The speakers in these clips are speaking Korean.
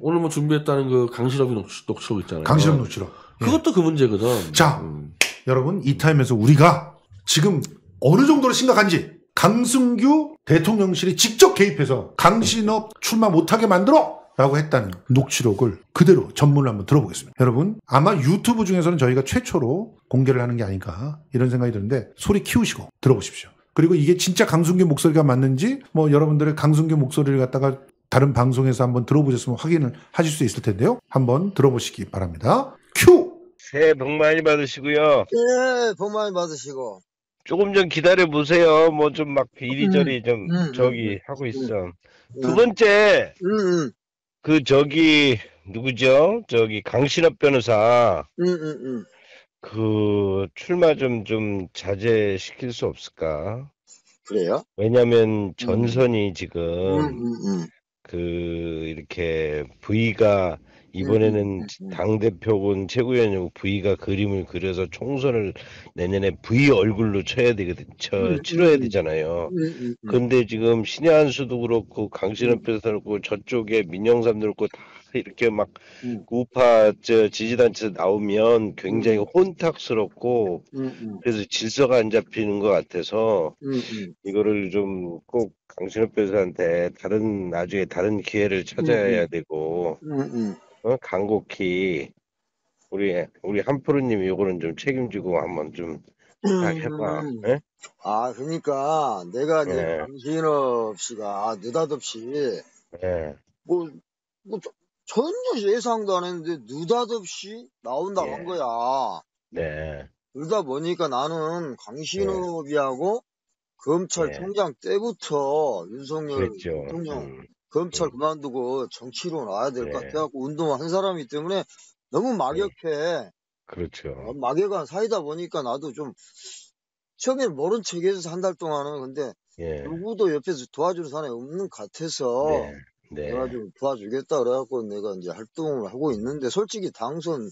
오늘 뭐 준비했다는 그 강신업이 녹취록 있잖아요. 강신업 녹취록. 그것도 예. 그 문제거든. 자, 여러분 이 타임에서 우리가 지금 어느 정도로 심각한지 강승규 대통령실이 직접 개입해서 강신업 출마 못하게 만들어! 라고 했다는 녹취록을 그대로 전문을 한번 들어보겠습니다. 여러분 아마 유튜브 중에서는 저희가 최초로 공개를 하는 게 아닌가 이런 생각이 드는데 소리 키우시고 들어보십시오. 그리고 이게 진짜 강승규 목소리가 맞는지 뭐 여러분들의 강승규 목소리를 갖다가 다른 방송에서 한번 들어보셨으면 확인을 하실 수 있을 텐데요. 한번 들어보시기 바랍니다. 큐! 새해 복 많이 받으시고요. 네, 복 많이 받으시고. 조금 좀 기다려보세요. 뭐 좀 막 이리저리 좀 하고 있어. 두 번째, 그 저기 누구죠? 저기 강신업 변호사. 그 출마 좀 자제시킬 수 없을까? 그래요? 왜냐면 전선이 지금 그 이렇게 V가 이번에는 당대표군 최고위원이고 V가 그림을 그려서 총선을 내년에 V 얼굴로 쳐야 되거든, 치러야 되잖아요. 근데 지금 신해한수도 그렇고 강신업 변호사도 그렇고 저쪽에 민영삼도 그렇고 다 이렇게 막 우파 지지단체에서 나오면 굉장히 혼탁스럽고 그래서 질서가 안 잡히는 것 같아서 이거를 좀 꼭 강신업 변호사한테 나중에 다른 기회를 찾아야 되고 간곡히 우리 한프로님이 요거는 좀 책임지고 한번 좀 해봐. 네? 아 그러니까 내가 이제 네. 강신업 씨가 느닷없이 네. 뭐 전혀 예상도 안 했는데 느닷없이 나온다고 네. 한 거야. 네. 그러다 보니까 나는 강신업이하고 네. 검찰총장 네. 때부터 윤석열 대통령 검찰 그만두고 정치로 나와야 될 것 네. 같아갖고 운동을 한 사람이 때문에 너무 막역해. 네. 그렇죠. 막역한 사이다 보니까 나도 좀 처음엔 모른 척해서 한 달 동안은 근데 네. 누구도 옆에서 도와줄 사람이 없는 것 같아서 네. 네. 내가 좀 도와주겠다 그래갖고 내가 이제 활동을 하고 있는데 솔직히 당선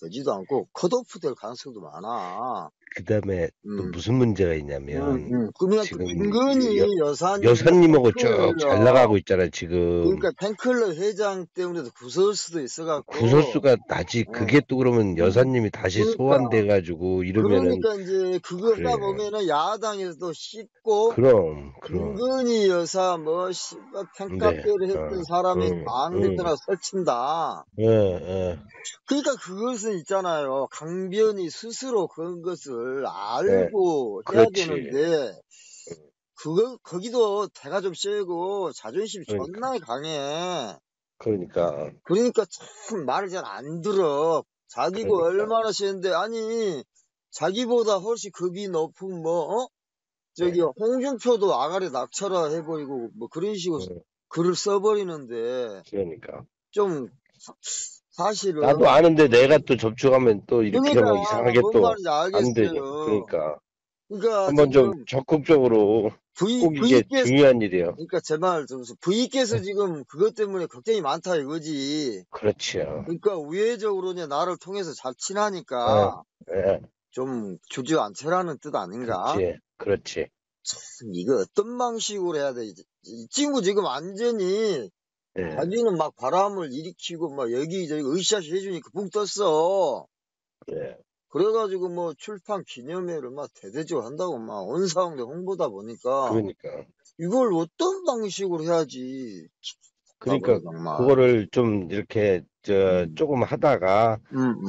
되지도 않고 컷오프 될 가능성도 많아. 그 다음에 또 무슨 문제가 있냐면 지금 은근히 여사님하고 쭉 잘 나가고 있잖아 지금. 그러니까 팬클럽 회장 때문에도 구설 수도 있어갖고 구설수가 나지. 그게 또 그러면 여사님이 다시 그러니까. 소환돼가지고 이러면은 그러니까 이제 그걸 다 보면은 야당에서도 씹고 그럼 은근히 여사 뭐 팬카페를 네. 했던 사람이 망들더라 설친다. 예. 그러니까 그것은 있잖아요. 강변이 스스로 그런 것을 알고 네. 해야 그렇지. 되는데 거기도 대가 좀 세고 자존심이 존나 강해. 그러니까 참 말을 잘 안 들어. 자기고 그러니까. 얼마나 쉬는데 아니 자기보다 훨씬 급이 높은 뭐 저기 네. 홍준표도 아가리 낙차라 해버리고 뭐 그런 식으로 글을 써버리는데 그러니까 좀 사실은 나도 아는데 내가 또 접촉하면 또 이렇게 그러니까, 이상하게 또 안 되죠. 그러니까 한번 좀 적극적으로 꼭 이게 중요한 일이에요. 그러니까 제 말 들으면서 V께서 지금 그것 때문에 걱정이 많다 이거지. 그렇죠. 그러니까 우회적으로 이제 나를 통해서 잘 친하니까 네. 좀 주저앉혀라는 뜻 아닌가. 그렇지. 참 이거 어떤 방식으로 해야 돼. 이 친구 지금 완전히 네. 자기는 막 바람을 일으키고 막 여기저기 으쌰으쌰 해주니까 붕 떴어. 네. 그래가지고 뭐 출판 기념회를 막 대대적으로 한다고 막 온 상황에 홍보다 보니까. 그러니까. 이걸 어떤 방식으로 해야지. 그러니까 그거를 좀 이렇게 조금 하다가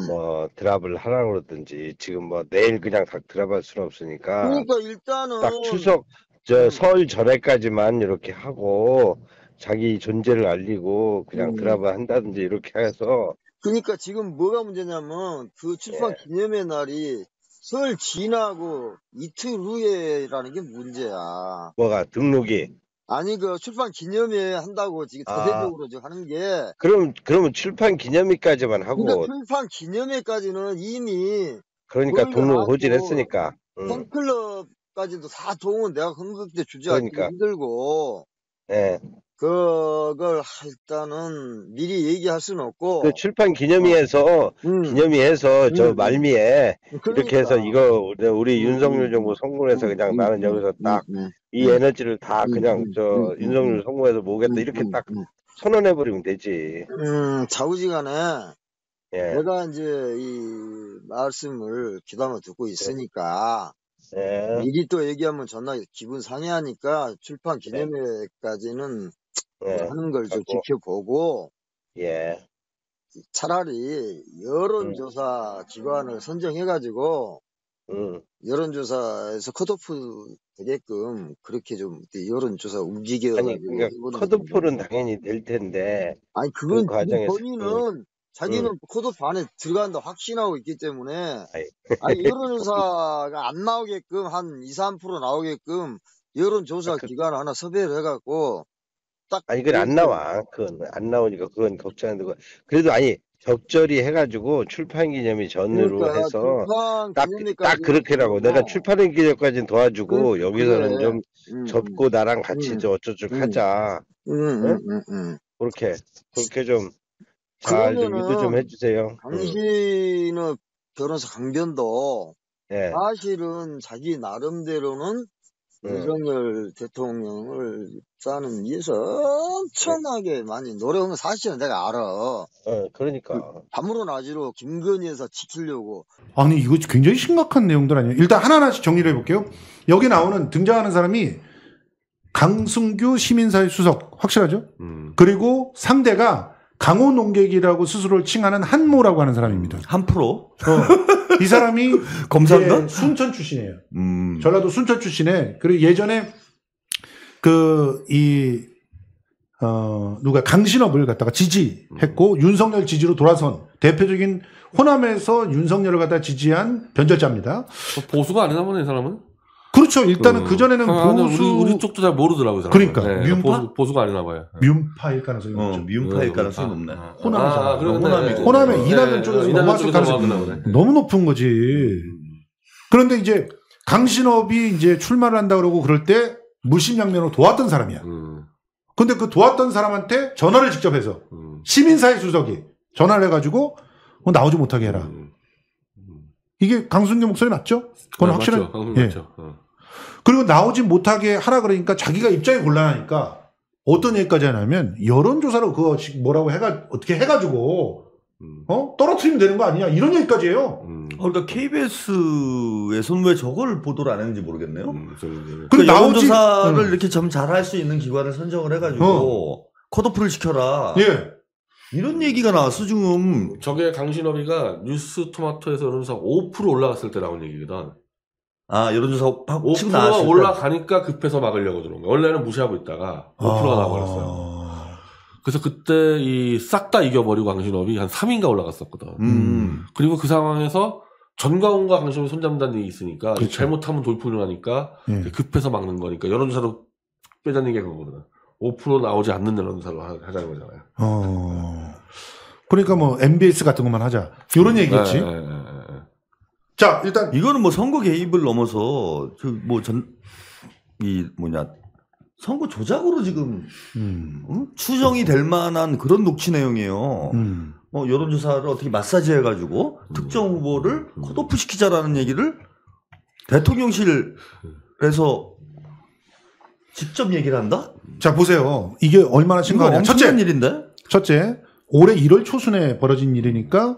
뭐 드랍을 하라고 그러든지 지금 뭐 내일 그냥 다 드랍할 수는 없으니까. 그러니까 일단은. 딱 추석 설 전에까지만 이렇게 하고. 자기 존재를 알리고 그냥 드라마 한다든지 이렇게 해서. 그러니까 지금 뭐가 문제냐면 그 출판 예. 기념의 날이 설 지나고 이틀 후에라는 게 문제야. 뭐가 등록이? 아니 그 출판 기념회 한다고 지금 대대적으로 지금 하는 게. 그러면 출판 기념회까지만 하고. 그러니까 출판 기념회까지는 이미. 그러니까 등록 호진했으니까. 팬클럽까지도 다 동은 내가 근거때 주저하기 그러니까. 힘들고. 예. 그걸 일단은 미리 얘기할 수는 없고 그 출판 기념회에서 저 말미에 그러니까. 이렇게 해서 이거 우리 윤석열 정부 성공해서 그냥 나는 여기서 딱 이 에너지를 다 그냥 윤석열 성공해서 모으겠다 이렇게 딱 선언해버리면 되지. 좌우지간에 예. 내가 이제 이 말씀을 귀담아 듣고 있으니까 예. 미리 또 얘기하면 전날 기분 상해하니까 출판 기념회까지는 예. 하는 걸 좀 지켜보고 예. 차라리 여론조사 기관을 선정해가지고 여론조사에서 컷오프 되게끔 그렇게 좀 여론조사 움직여. 아니 그러니까 컷오프는 당연히 될 텐데. 아니 그건 그 본인은 자기는 컷오프 안에 들어간다 확신하고 있기 때문에. 아니 여론조사가 안 나오게끔 한 2, 3% 나오게끔 여론조사 기관을 하나 섭외를 해갖고. 딱 아니 그건 안 나와. 그건 안 나오니까 그건 걱정되고. 그래도 아니. 적절히 해가지고 출판기념이 전으로 그러니까, 해서 딱 그렇게라고 내가 출판기념까지는 도와주고 여기서는 좀 접고 나랑 같이 어쩌쭉 하자 그렇게 좀 잘 좀 유도 좀 해주세요. 강신의 변호사 강변도 네. 사실은 자기 나름대로는 윤석열 대통령을 짜는 위해서 엄청나게 많이 노력한 건 사실은 내가 알아. 어, 그러니까. 밤으로 낮으로 김건희에서 지키려고. 아니 이거 굉장히 심각한 내용들 아니에요? 일단 하나씩 정리를 해볼게요. 여기 나오는 등장하는 사람이 강승규 시민사회 수석 확실하죠? 그리고 상대가 강호 농객이라고 스스로를 칭하는 한모라고 하는 사람입니다. 한프로? 이 사람이 검사인가? 순천 출신이에요. 전라도 순천 출신에 그리고 예전에 누가 강신업을 갖다가 지지했고 윤석열 지지로 돌아선 대표적인 호남에서 윤석열을 갖다 지지한 변절자입니다. 보수가 아니나 보네 이 사람은. 그렇죠. 일단은 그 전에는 보수 우리 쪽도 잘 모르더라고요. 사람은. 그러니까 네, 보수가 아니나 봐요. 민파일 가능성이 높죠. 민파일 가능성이 높네. 호남이잖아. 호남의 이낙연 쪽에서 넘어왔을 가능성이 너무 높은 거지. 그런데 이제 강신업이 이제 출마를 한다 그러고 그럴 때 물심양면으로 도왔던 사람이야. 근데 그 도왔던 사람한테 전화를 직접 해서 시민사회 수석이 전화를 해가지고 나오지 못하게 해라. 이게 강승규 목소리 맞죠? 그건 네, 확실한. 맞죠. 예. 맞죠. 그리고 나오지 못하게 하라 그러니까 자기가 입장이 곤란하니까 어떤 얘기까지 하냐면 여론조사로 그거 뭐라고 어떻게 해가지고 떨어뜨리면 되는 거 아니냐 이런 얘기까지 해요. 그러니까 KBS에서는 왜 저걸 보도를 안 했는지 모르겠네요. 그러니까 여론조사를 이렇게 좀 잘할 수 있는 기관을 선정을 해가지고 컷오프를 시켜라. 예. 이런 얘기가 나왔어 지금. 저게 강신업이가 뉴스토마토에서 여론조사 5% 올라갔을 때 나온 얘기거든. 아 여론조사 5%가 올라가니까 급해서 막으려고 들어온 거야. 원래는 무시하고 있다가 5%가 나와버렸어요. 그래서 그때 이 싹 다 이겨버리고 강신업이 한 3인가 올라갔었거든. 그리고 그 상황에서 전광훈과 강신업이 손잡는다는 얘기 있으니까 그렇죠. 잘못하면 돌풍이 나니까 급해서 막는 거니까 여론조사로 빼자는 얘기가 그거거든. 5% 나오지 않는 여론조사로 하자는 거잖아요. 그러니까 뭐 MBS 같은 것만 하자. 이런 얘기겠지. 네. 자, 일단 이거는 뭐 선거 개입을 넘어서 선거 조작으로 지금 추정이 될 만한 그런 녹취 내용이에요. 여론조사를 어떻게 마사지해가지고 특정 후보를 컷오프 시키자라는 얘기를 대통령실에서 직접 얘기를 한다? 자 보세요. 이게 얼마나 심각하냐. 첫째, 올해 1월 초순에 벌어진 일이니까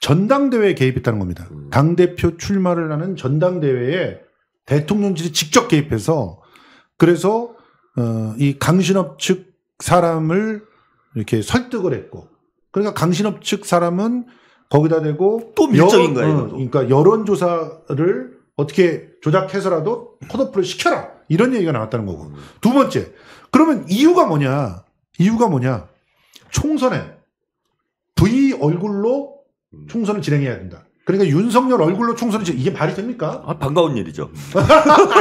전당대회에 개입했다는 겁니다. 당대표 출마를 하는 전당대회에 대통령실이 직접 개입해서 그래서 이 강신업 측 사람을 이렇게 설득을 했고 그러니까 강신업 측 사람은 거기다 대고 또 밀적인 거예요. 그러니까 여론조사를 어떻게 조작해서라도 컷오프를 시켜라. 이런 얘기가 나왔다는 거고. 두 번째, 그러면 이유가 뭐냐? 총선에 V 얼굴로 총선을 진행해야 된다. 그러니까 윤석열 얼굴로 총선을 이게 말이 됩니까? 아, 반가운 일이죠.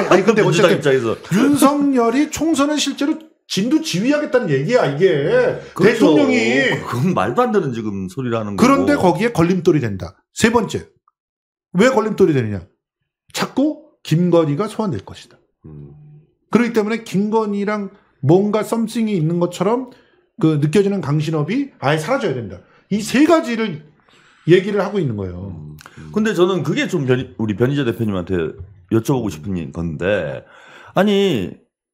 아니 근데 어쨌든 입장에서 윤석열이 총선을 실제로 진두지휘하겠다는 얘기야 이게. 그렇죠. 대통령이 그건 말도 안 되는 지금 소리라는 거고. 그런데 거기에 걸림돌이 된다. 세 번째, 왜 걸림돌이 되느냐? 자꾸 김건희가 소환될 것이다. 그렇기 때문에 김건희랑 뭔가 썸씽이 있는 것처럼 느껴지는 강신업이 아예 사라져야 된다. 이 세 가지를 얘기를 하고 있는 거예요. 근데 저는 그게 좀 우리 변희재 대표님한테 여쭤보고 싶은 건데, 아니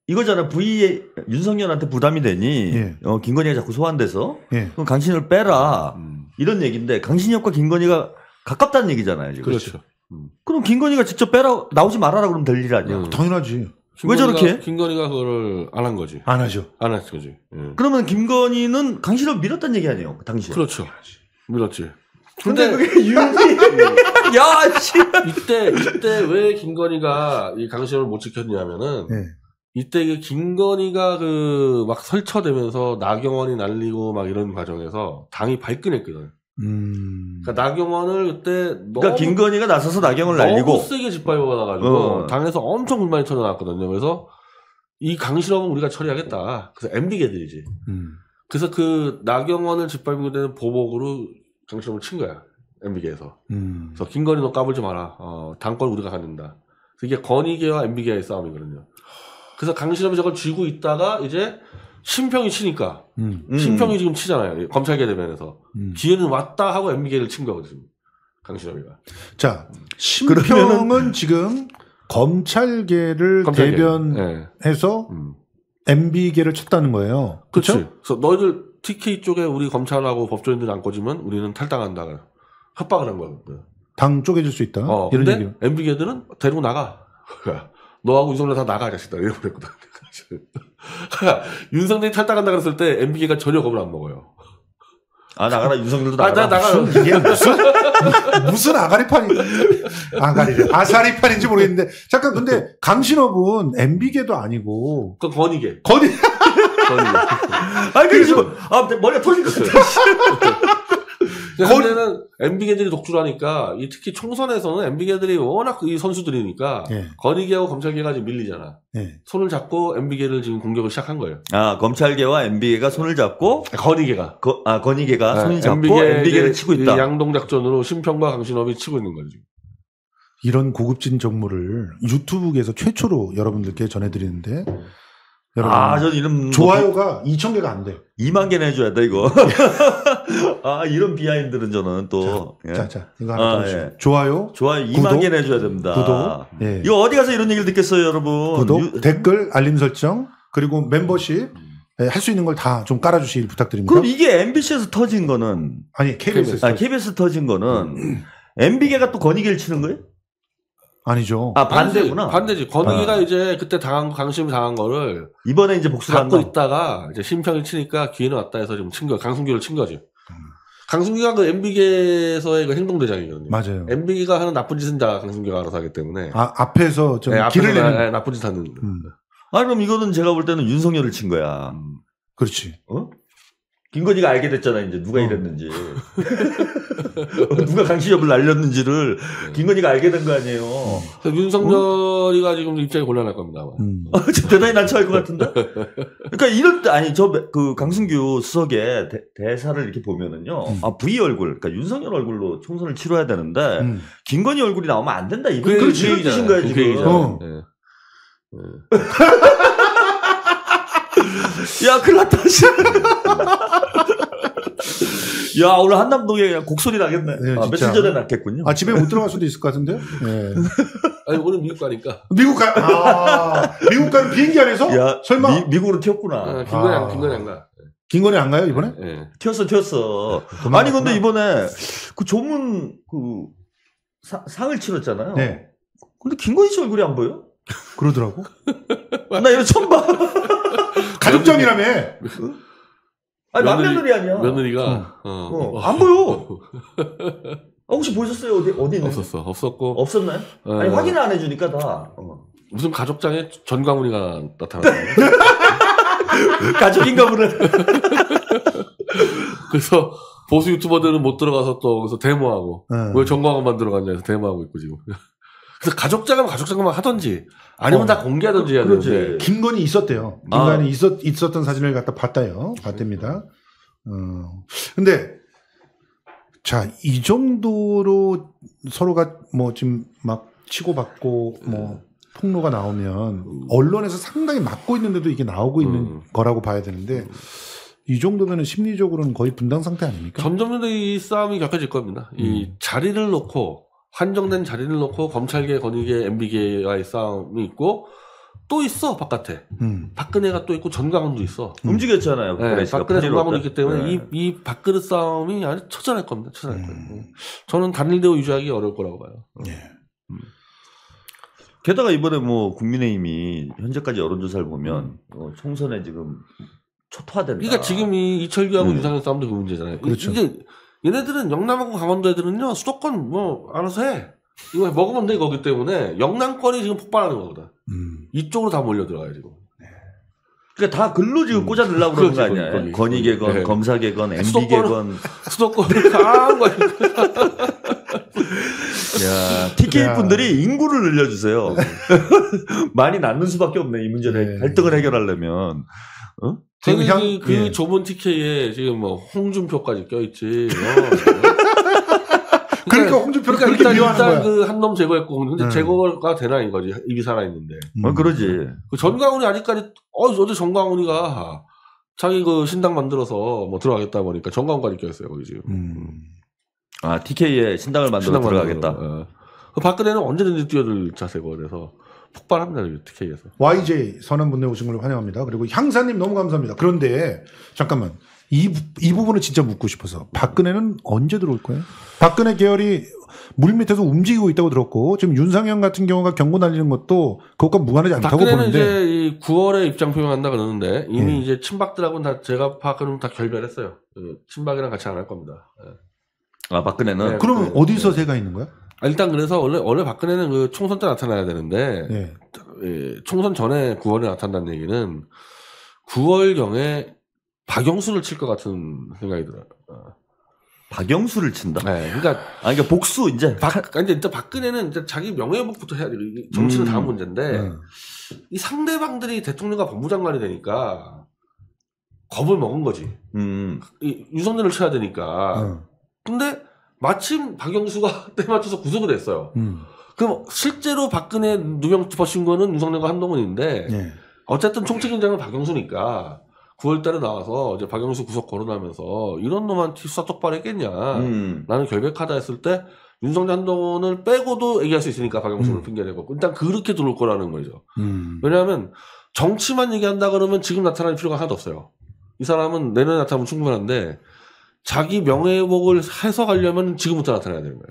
이거잖아. 부의에 윤석열한테 부담이 되니 예. 김건희가 자꾸 소환돼서 예. 그럼 강신을 빼라 이런 얘기인데 강신엽과 김건희가 가깝다는 얘기잖아요. 지금. 그렇죠. 그럼 김건희가 직접 빼라 나오지 말아라 그러면 될 일 아니야. 당연하지. 왜 저렇게 해? 김건희가 그거를 안 한 거지. 안 하죠. 안 한 거지. 예. 그러면 김건희는 강신을 밀었다는 얘기 아니에요. 그 당시에. 그렇죠. 밀었지. 근데 그게 윤리. 야, 씨. 이때 왜 김건희가 이 강신을 못 지켰냐면은 네. 이때 그 김건희가 그 막 설쳐대면서 나경원이 날리고 막 이런 과정에서 당이 발끈했거든. 그러니까 나경원을 그때 그러니까 김건희가 나서서 나경원을 날리고 너무 세게 짓밟아가지고 당에서 엄청 불만이 터져나왔거든요. 그래서 이 강신업은 우리가 처리하겠다. 그래서 MB 개들이지. 그래서 그 나경원을 짓밟고 되는 보복으로 강신업을 친 거야. MB계에서. 그래서 김건희 너 까불지 마라. 당권 우리가 갖는다. 이게 건희계와 MB계의 싸움이거든요. 그래서 강신업이 저걸 쥐고 있다가 이제 신평이 치니까 신평이 지금 치잖아요. 검찰계 대변에서 기회는 왔다 하고 MB계를 친 거거든요. 강신업이가. 자, 신평은 지금 검찰계를 대변해서 네. MB계를 쳤다는 거예요. 그렇죠? 그래서 너희들 TK 쪽에 우리 검찰하고 법조인들 안 꽂으면 우리는 탈당한다. 협박을 한 거예요. 당 쪼개질 수 있다. 그런데 MB계들은 데리고 나가. 너하고 윤석열 다 나가 자식들 이러고 그랬거든. 윤석열이 탈당한다 그랬을 때 MB계가 전혀 겁을 안 먹어요. 아 나가라 윤석열도 나가라. 아, 나가라. 무슨 이게 무슨 아사리판인지 모르겠는데 잠깐 근데 강신업은 MB계도 아니고 그 건이계. 건이. 아니 그래서 아 머리가 터질 것 같아. 그때는 MB계들이 독주하니까 특히 총선에서는 MB계들이 워낙 이 선수들이니까 예. 건의계하고 검찰계가 지금 밀리잖아. 예. 손을 잡고 MB계를 지금 공격을 시작한 거예요. 아 검찰계와 MB계가 손을 잡고 건의계가 건의계가 네. 손을 잡고 MB계를 치고 있다. 양동 작전으로 신평과 강신업이 치고 있는 거죠. 이런 고급진 정보를 유튜브에서 최초로 여러분들께 전해드리는데. 아, 전 이런 좋아요가 2,000개가 안 돼요. 2만 개나 해줘야 돼 이거. 아, 이런 비하인드는 저는 또 자, 예. 자 이거 하나 더 예. 좋아요 2만 개나 해줘야 됩니다. 구독. 예. 이거 어디 가서 이런 얘기를 듣겠어요, 여러분. 구독, 댓글, 알림 설정 그리고 멤버십 예, 할 수 있는 걸 다 좀 깔아주시길 부탁드립니다. 그럼 이게 MBC에서 터진 거는 아니 KBS 터진 거는 MB계가 또 건의계를 치는 거예요? 아니죠. 아 반대구나. 반대지. 건희가 이제 그때 당한 강심이 당한 거를 이번에 이제 복수를 하고 있다가 이제 심평을 치니까 기회는 왔다 해서 지금 친 거 강승규를 친 거지. 강승규가 그 MB계에서의 그 행동 대장이거든요. 맞아요. MB계가 하는 나쁜 짓은 다 강승규가 알아서 하기 때문에. 아 앞에서 좀 네, 길을 내는 네, 나쁜 짓 하는. 아니 그럼 이거는 제가 볼 때는 윤석열을 친 거야. 그렇지. 어? 김건희가 알게 됐잖아 이제 누가 이랬는지 누가 강신엽을 날렸는지를 김건희가 알게 된 거 아니에요. 윤석열이가 지금 입장이 곤란할 겁니다. 대단히 난처할 것 같은데. 그러니까 이럴 때 아니 저 그 강승규 수석의 대사를 이렇게 보면은요, 아 V 얼굴, 그러니까 윤석열 얼굴로 총선을 치러야 되는데 김건희 얼굴이 나오면 안 된다 이거 그런 얘기인 거야 지금. 야, 큰일 났다. 야, 오늘 한남동에 그냥 곡소리 나겠네. 네, 아, 며칠 전에 났겠군요. 아, 집에 못 들어갈 수도 있을 것 같은데요? 네. 아니, 오늘 미국 가니까. 미국 가는 비행기 안에서? 야, 설마. 미국으로 튀었구나. 아, 김건희 안 가. 김건희 안 가요, 이번에? 예. 네. 튀었어. 네, 아니, 근데 이번에 그 조문, 상을 치렀잖아요. 네. 근데 김건희 씨 얼굴이 안 보여? 그러더라고. 나 이거 처음 봐. 가족장이라며. 아니, 맏며느리 아니야. 며느리가. 안 보여. 혹시 보셨어요? 어디 있는지? 없었고. 없었나요? 아니, 확인을 안 해주니까 다. 무슨 가족장에 전광훈이가 나타났어요. 가족인가 보네. 그래서 보수 유튜버들은 못 들어가서 또 거기서 데모하고. 왜 전광훈만 들어갔냐 해서 데모하고 있고, 지금. 그래서 가족장은 가족장만 하던지 아니면 다 공개하던지 해야 되는데 김건희 있었대요. 김건희 있었던 사진을 갖다 봤다요. 봤답니다. 근데 자, 이 정도로 서로가 뭐 지금 막 치고받고 뭐 폭로가 나오면 언론에서 상당히 막고 있는데도 이게 나오고 있는 거라고 봐야 되는데 이 정도면은 심리적으로는 거의 분당 상태 아닙니까? 점점 더 이 싸움이 격해질 겁니다. 이 자리를 놓고 한정된 자리를 놓고 검찰계, 건의계, MB계와의 싸움이 있고 또 있어 바깥에. 박근혜가 또 있고 전광훈도 있어. 움직였잖아요. 네, 박근혜 전광훈이 있기 때문에 네. 이 밥그릇 싸움이 아주 처절할 겁니다. 처절할 거예요. 저는 단일대우 유지하기 어려울 거라고 봐요. 네. 게다가 이번에 뭐 국민의힘이 현재까지 여론조사를 보면 총선에 지금 초토화된다. 그러니까 지금 이 이철규하고 유상현 싸움도 그 문제잖아요. 그렇죠. 이제 얘네들은 영남하고 강원도 애들은요 수도권 뭐 알아서 해. 이거 먹으면 돼. 거기 때문에 영남권이 지금 폭발하는 거거든. 이쪽으로 다 몰려 들어가요 지금. 네. 그러니까 다 글로 지금 꽂아 넣으려고 그러는 거 아니야. 거기. 건의 개건, 네. 검사 개건, MB 개건. 수도권을 강한 거야. 야, TK 분들이 인구를 늘려주세요. 많이 낳는 수밖에 없네. 이 문제를 네. 갈등을 해결하려면. 어? 지금 그 예. 좁은 TK에 지금 뭐 홍준표까지 껴있지. 그러니까 홍준표를 그렇게 미워하는 거야. 일단 그 한놈 제거했고 근데 제거가 되나 이거지. 입이 살아있는데. 그러지. 그 전광훈이 아직까지 어제 전광훈이가 자기 그 신당 만들어서 뭐 들어가겠다 보니까 전광훈까지 껴있어요 거기 지금. 아 TK에 신당을 만들어 들어가겠다. 어. 그 박근혜는 언제든지 뛰어들 자세고 그래서. 폭발합니다. TK에서. YJ 선언분들 오신 걸 환영합니다. 그리고 향사님 너무 감사합니다. 그런데 잠깐만 이 부분을 진짜 묻고 싶어서 박근혜는 언제 들어올 거예요? 박근혜 계열이 물밑에서 움직이고 있다고 들었고 지금 윤상현 같은 경우가 경고 날리는 것도 그것과 무관하지 않다고 보는데 박근혜는 이제 9월에 입장 표명한다 그러는데 이미 네. 이제 친박들하고는 다 제가 파악하면 다 결별했어요. 친박이랑 같이 안 할 겁니다. 네. 아 박근혜는? 네, 그럼 어디서 새가 있는 거야? 일단 그래서 원래 박근혜는 그 총선 때 나타나야 되는데 네. 예, 총선 전에 9월에 나타난다는 얘기는 9월경에 박영수를 칠 것 같은 생각이 들어요. 박영수를 친다. 네, 그러니까 아 그러니까 복수 이제. 근데 일단 박근혜는 이제 자기 명예회복부터 해야 돼. 정치는 다음 문제인데 이 상대방들이 대통령과 법무장관이 되니까 겁을 먹은 거지. 이 유선들을 쳐야 되니까. 근데 마침 박영수가 때 맞춰서 구속을 했어요. 그럼 실제로 박근혜 누명 덮어씌운 거는 윤석열과 한동훈인데 네. 어쨌든 총책임자는 박영수니까 9월달에 나와서 이제 박영수 구속 거론하면서 이런 놈한테 수사 똑바로 했겠냐. 나는 결백하다 했을 때 윤석열 한동훈을 빼고도 얘기할 수 있으니까 박영수를 핑계내고 일단 그렇게 들어올 거라는 거죠. 왜냐하면 정치만 얘기한다 그러면 지금 나타날 필요가 하나도 없어요. 이 사람은 내년에 나타나면 충분한데 자기 명예회복을 해서 가려면 지금부터 나타나야 되는 거예요.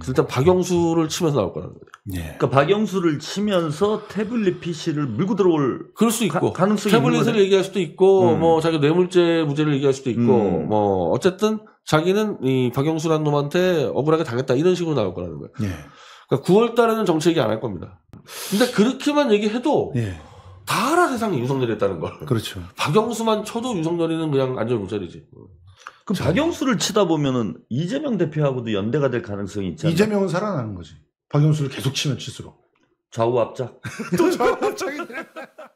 그래서 일단 박영수를 치면서 나올 거라는 거죠. 예. 그러니까 박영수를 치면서 태블릿 PC를 물고 들어올 그럴 수 있고 가능성이 태블릿을 얘기할 수도 있고 뭐 자기 뇌물죄 무죄를 얘기할 수도 있고 뭐 어쨌든 자기는 이 박영수라는 놈한테 억울하게 당했다 이런 식으로 나올 거라는 거예요. 예. 그러니까 9월 달에는 정치 얘기 안 할 겁니다. 근데 그렇게만 얘기해도 예. 다 알아 세상에 윤석열이 했다는 걸. 그렇죠. 박영수만 쳐도 윤석열이는 그냥 안전 무자리지. 그럼 박영수를 치다 보면은 이재명 대표하고도 연대가 될 가능성이 있지 않나요? 이재명은 살아나는 거지. 박영수를 계속 치면 칠수록. 좌우합작. 또 좌우합작이네.